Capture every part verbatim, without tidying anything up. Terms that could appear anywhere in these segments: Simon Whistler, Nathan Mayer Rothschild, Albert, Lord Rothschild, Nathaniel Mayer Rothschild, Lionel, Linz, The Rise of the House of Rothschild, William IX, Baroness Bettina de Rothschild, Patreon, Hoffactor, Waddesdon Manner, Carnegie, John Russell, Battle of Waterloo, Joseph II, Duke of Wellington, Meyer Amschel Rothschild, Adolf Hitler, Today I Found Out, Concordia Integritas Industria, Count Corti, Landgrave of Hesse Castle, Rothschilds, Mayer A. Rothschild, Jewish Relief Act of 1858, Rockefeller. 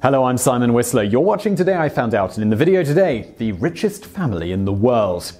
Hello, I'm Simon Whistler. You're watching Today I Found Out, and in the video today, the richest family in the world.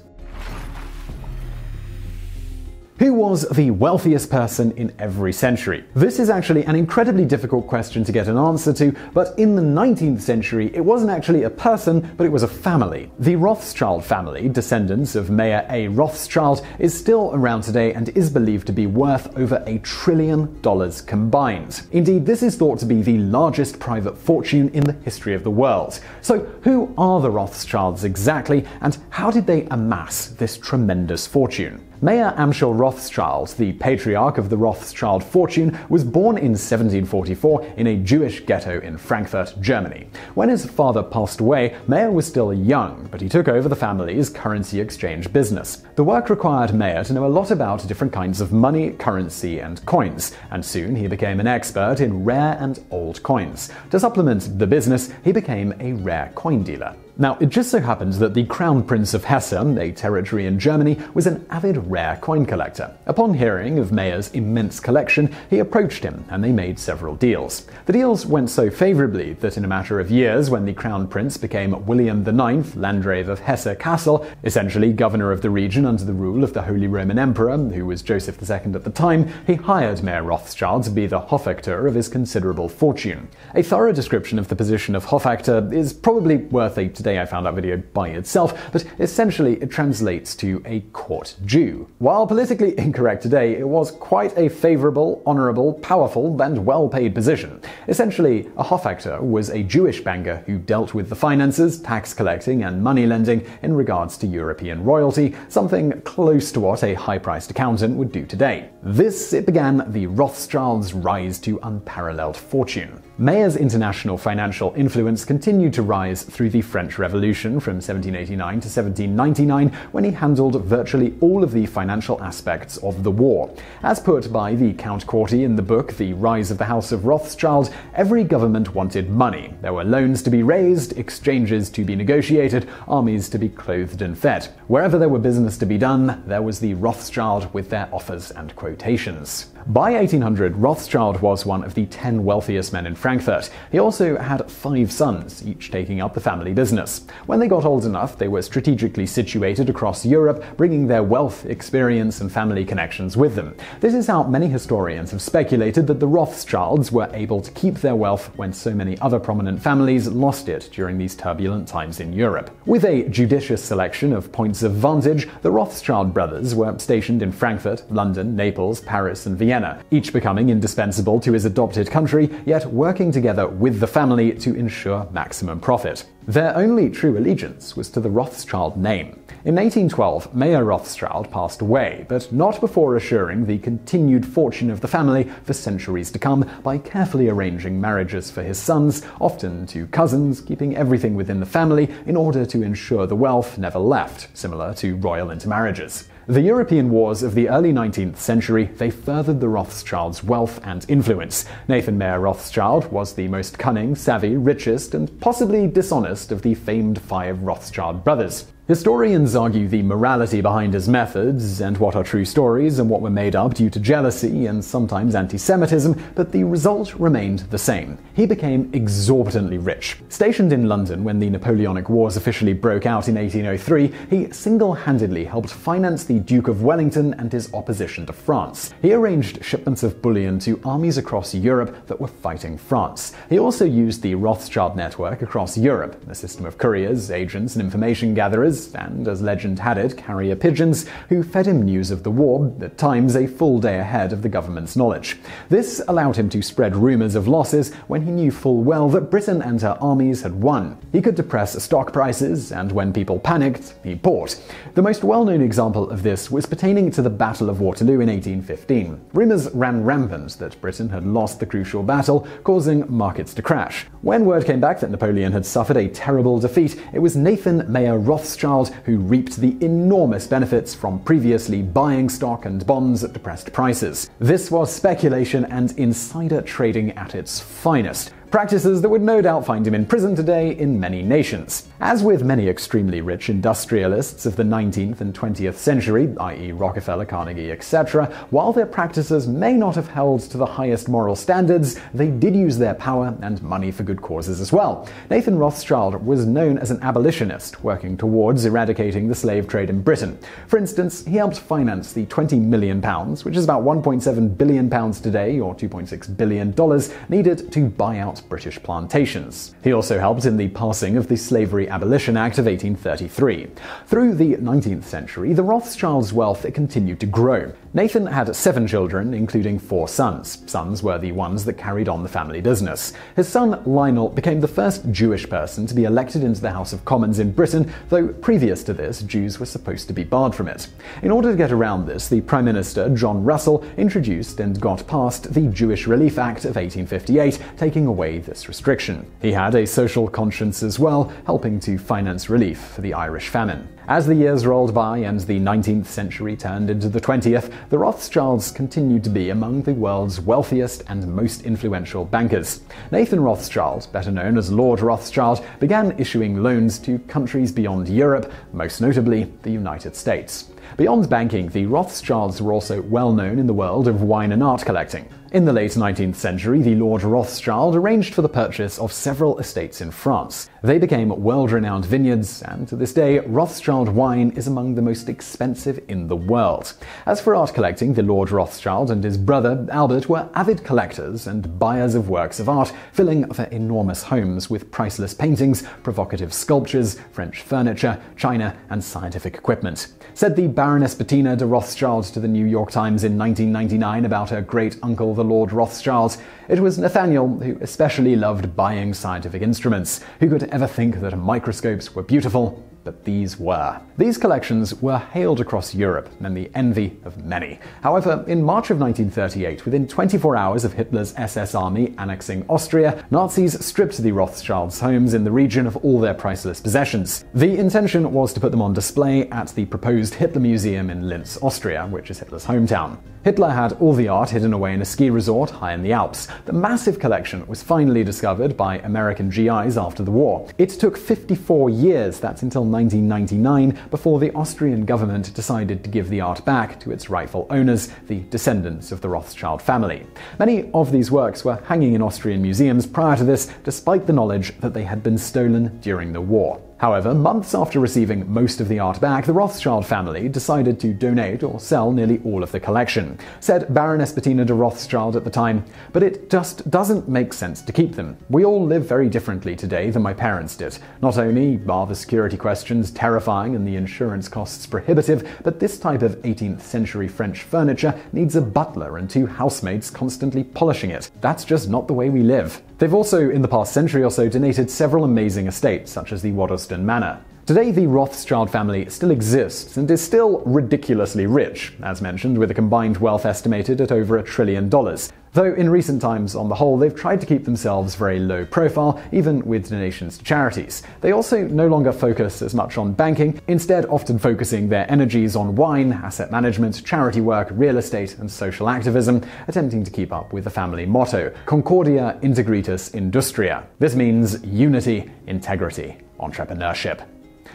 Who was the wealthiest person in every century? This is actually an incredibly difficult question to get an answer to, but in the nineteenth century, it wasn't actually a person, but it was a family. The Rothschild family, descendants of Mayer A. Rothschild, is still around today and is believed to be worth over a trillion dollars combined. Indeed, this is thought to be the largest private fortune in the history of the world. So who are the Rothschilds exactly, and how did they amass this tremendous fortune? Meyer Amschel Rothschild, the patriarch of the Rothschild fortune, was born in seventeen forty-four in a Jewish ghetto in Frankfurt, Germany. When his father passed away, Meyer was still young, but he took over the family's currency exchange business. The work required Meyer to know a lot about different kinds of money, currency, and coins, and soon he became an expert in rare and old coins. To supplement the business, he became a rare coin dealer. Now, it just so happens that the Crown Prince of Hesse, a territory in Germany, was an avid rare coin collector. Upon hearing of Meyer's immense collection, he approached him, and they made several deals. The deals went so favorably that in a matter of years, when the Crown Prince became William the ninth, Landgrave of Hesse Castle, essentially governor of the region under the rule of the Holy Roman Emperor, who was Joseph the second at the time, he hired Meyer Rothschild to be the Hoffactor of his considerable fortune. A thorough description of the position of Hoffactor is probably worth a Today I Found Out video by itself, but essentially it translates to a court Jew. While politically incorrect today, it was quite a favorable, honorable, powerful, and well-paid position. Essentially, a Hoffactor was a Jewish banker who dealt with the finances, tax collecting, and money lending in regards to European royalty, something close to what a high-priced accountant would do today. This it began the Rothschilds' rise to unparalleled fortune. Meyer's international financial influence continued to rise through the French Revolution from seventeen eighty-nine to seventeen ninety-nine, when he handled virtually all of the financial aspects of the war. As put by the Count Corti in the book The Rise of the House of Rothschild, every government wanted money. There were loans to be raised, exchanges to be negotiated, armies to be clothed and fed. Wherever there were business to be done, there was the Rothschild with their offers and quotations. By eighteen hundred, Rothschild was one of the ten wealthiest men in Frankfurt. He also had five sons, each taking up the family business. When they got old enough, they were strategically situated across Europe, bringing their wealth, experience, and family connections with them. This is how many historians have speculated that the Rothschilds were able to keep their wealth when so many other prominent families lost it during these turbulent times in Europe. With a judicious selection of points of vantage, the Rothschild brothers were stationed in Frankfurt, London, Naples, Paris, and Vienna. Each becoming indispensable to his adopted country, yet working together with the family to ensure maximum profit. Their only true allegiance was to the Rothschild name. In eighteen twelve, Mayer Rothschild passed away, but not before assuring the continued fortune of the family for centuries to come by carefully arranging marriages for his sons, often to cousins, keeping everything within the family in order to ensure the wealth never left, similar to royal intermarriages. The European wars of the early nineteenth century, they furthered the Rothschilds' wealth and influence. Nathan Mayer Rothschild was the most cunning, savvy, richest, and possibly dishonest of the famed five Rothschild brothers. Historians argue the morality behind his methods, and what are true stories and what were made up due to jealousy and sometimes anti-Semitism, but the result remained the same. He became exorbitantly rich. Stationed in London when the Napoleonic Wars officially broke out in eighteen oh three, he single-handedly helped finance the Duke of Wellington and his opposition to France. He arranged shipments of bullion to armies across Europe that were fighting France. He also used the Rothschild network across Europe, a system of couriers, agents, and information gatherers, and, as legend had it, carrier pigeons, who fed him news of the war, at times a full day ahead of the government's knowledge. This allowed him to spread rumors of losses when he knew full well that Britain and her armies had won. He could depress stock prices, and when people panicked, he bought. The most well-known example of this was pertaining to the Battle of Waterloo in eighteen fifteen. Rumors ran rampant that Britain had lost the crucial battle, causing markets to crash. When word came back that Napoleon had suffered a terrible defeat, it was Nathan Mayer Rothschild who reaped the enormous benefits from previously buying stock and bonds at depressed prices. This was speculation and insider trading at its finest. practices that would no doubt find him in prison today in many nations. As with many extremely rich industrialists of the nineteenth and twentieth century, that is Rockefeller, Carnegie, et cetera, while their practices may not have held to the highest moral standards, they did use their power and money for good causes as well. Nathan Rothschild was known as an abolitionist, working towards eradicating the slave trade in Britain. For instance, he helped finance the twenty million pounds, which is about one point seven billion pounds today, or two point six billion dollars, needed to buy out British plantations. He also helped in the passing of the Slavery Abolition Act of eighteen thirty-three. Through the nineteenth century, the Rothschilds' wealth continued to grow. Nathan had seven children, including four sons. Sons were the ones that carried on the family business. His son Lionel became the first Jewish person to be elected into the House of Commons in Britain, though previous to this, Jews were supposed to be barred from it. In order to get around this, the Prime Minister, John Russell, introduced and got passed the Jewish Relief Act of eighteen fifty-eight, taking away this restriction. He had a social conscience as well, helping to finance relief for the Irish famine. As the years rolled by and the nineteenth century turned into the twentieth, the Rothschilds continued to be among the world's wealthiest and most influential bankers. Nathan Rothschild, better known as Lord Rothschild, began issuing loans to countries beyond Europe, most notably the United States. Beyond banking, the Rothschilds were also well known in the world of wine and art collecting. In the late nineteenth century, the Lord Rothschild arranged for the purchase of several estates in France. They became world-renowned vineyards, and to this day, Rothschild wine is among the most expensive in the world. As for art collecting, the Lord Rothschild and his brother, Albert, were avid collectors and buyers of works of art, filling their enormous homes with priceless paintings, provocative sculptures, French furniture, china, and scientific equipment. Said the Baroness Bettina de Rothschild to the New York Times in nineteen ninety-nine about her great-uncle, the Lord Rothschild, it was Nathaniel who especially loved buying scientific instruments. Who could ever think that microscopes were beautiful? But these were. These collections were hailed across Europe, and the envy of many. However, in March of nineteen thirty-eight, within twenty-four hours of Hitler's S S army annexing Austria, Nazis stripped the Rothschilds' homes in the region of all their priceless possessions. The intention was to put them on display at the proposed Hitler Museum in Linz, Austria, which is Hitler's hometown. Hitler had all the art hidden away in a ski resort high in the Alps. The massive collection was finally discovered by American G Is after the war. It took fifty-four years, that's until nineteen ninety-nine, before the Austrian government decided to give the art back to its rightful owners, the descendants of the Rothschild family. Many of these works were hanging in Austrian museums prior to this, despite the knowledge that they had been stolen during the war. However, months after receiving most of the art back, the Rothschild family decided to donate or sell nearly all of the collection. Said Baroness Bettina de Rothschild at the time, "But it just doesn't make sense to keep them. We all live very differently today than my parents did. Not only are the security questions terrifying and the insurance costs prohibitive, but this type of eighteenth century French furniture needs a butler and two housemaids constantly polishing it. That's just not the way we live." They've also, in the past century or so, donated several amazing estates, such as the Waddesdon Manner. Today, the Rothschild family still exists and is still ridiculously rich, as mentioned, with a combined wealth estimated at over a trillion dollars. Though in recent times, on the whole, they've tried to keep themselves very low profile, even with donations to charities. They also no longer focus as much on banking, instead often focusing their energies on wine, asset management, charity work, real estate, and social activism, attempting to keep up with the family motto, Concordia Integritas Industria. This means unity, integrity, entrepreneurship.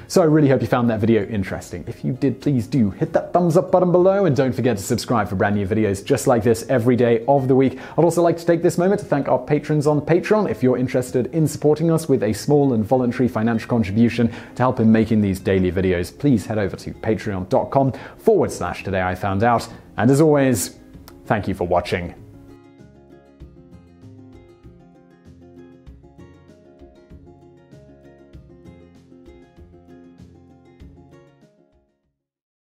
So I really hope you found that video interesting. If you did, please do hit that thumbs up button below, and don't forget to subscribe for brand new videos just like this every day of the week. I'd also like to take this moment to thank our patrons on Patreon. If you're interested in supporting us with a small and voluntary financial contribution to help in making these daily videos, please head over to patreon.com forward slash today I found out. And as always, thank you for watching.